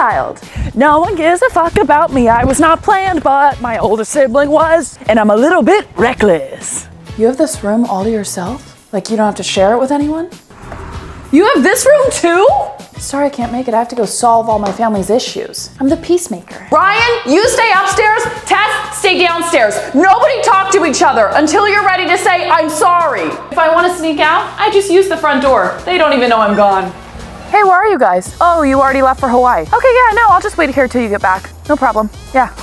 child. No one gives a fuck about me. I was not planned, but my older sibling was, and I'm a little bit reckless. You have this room all to yourself? Like you don't have to share it with anyone? You have this room too? Sorry, I can't make it. I have to go solve all my family's issues. I'm the peacemaker. Ryan, you stay upstairs. Tess, stay downstairs. Nobody talk to each other until you're ready to say, I'm sorry. If I want to sneak out, I just use the front door. They don't even know I'm gone. Hey, where are you guys? Oh, you already left for Hawaii. Okay, yeah, no, I'll just wait here till you get back. No problem. Yeah.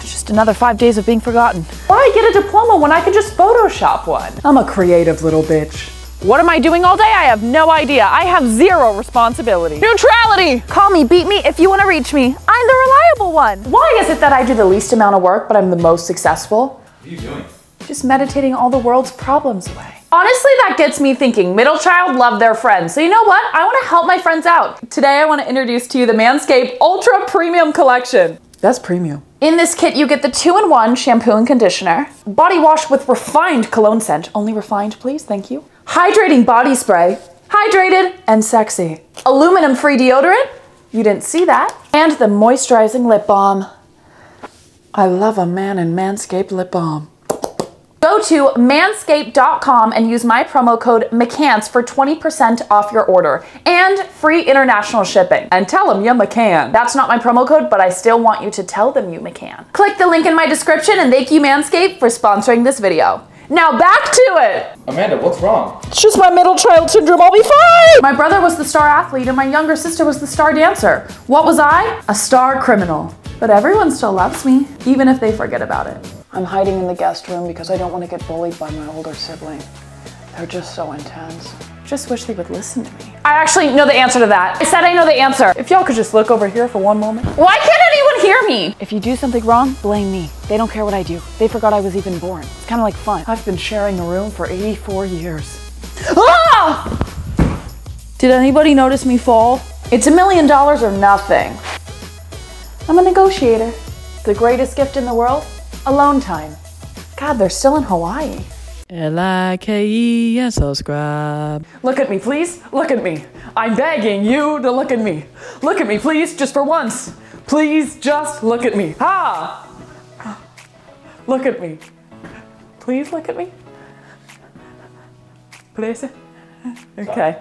It's just another 5 days of being forgotten. Why get a diploma when I could just Photoshop one? I'm a creative little bitch. What am I doing all day? I have no idea. I have zero responsibility. Neutrality! Call me, beat me if you want to reach me. I'm the reliable one. Why is it that I do the least amount of work, but I'm the most successful? What are you doing? Just meditating all the world's problems away. Honestly, that gets me thinking. Middle child love their friends. So you know what? I want to help my friends out. Today, I want to introduce to you the Manscaped Ultra Premium Collection. That's premium. In this kit, you get the 2-in-1 shampoo and conditioner, body wash with refined cologne scent. Only refined, please. Thank you. Hydrating body spray, hydrated and sexy. Aluminum-free deodorant, you didn't see that. And the moisturizing lip balm. I love a man in Manscaped lip balm. Go to manscaped.com and use my promo code McCants for 20% off your order and free international shipping. And tell them you McCann. That's not my promo code, but I still want you to tell them you McCann. Click the link in my description and thank you Manscaped for sponsoring this video. Now back to it! Amanda, what's wrong? It's just my middle child syndrome, I'll be fine! My brother was the star athlete and my younger sister was the star dancer. What was I? A star criminal. But everyone still loves me, even if they forget about it. I'm hiding in the guest room because I don't want to get bullied by my older sibling. They're just so intense. Just wish they would listen to me. I actually know the answer to that. I said I know the answer. If y'all could just look over here for one moment. Why can't anyone hear me? If you do something wrong, blame me. They don't care what I do. They forgot I was even born. It's kind of like fun. I've been sharing a room for 84 years. Ah! Did anybody notice me fall? It's $1 million or nothing. I'm a negotiator. The greatest gift in the world? Alone time. God, they're still in Hawaii. L-I-K-E and subscribe. Look at me, please. Look at me. I'm begging you to look at me. Look at me, please, just for once. Please just look at me. Ha! Look at me. Please look at me. Please. Okay.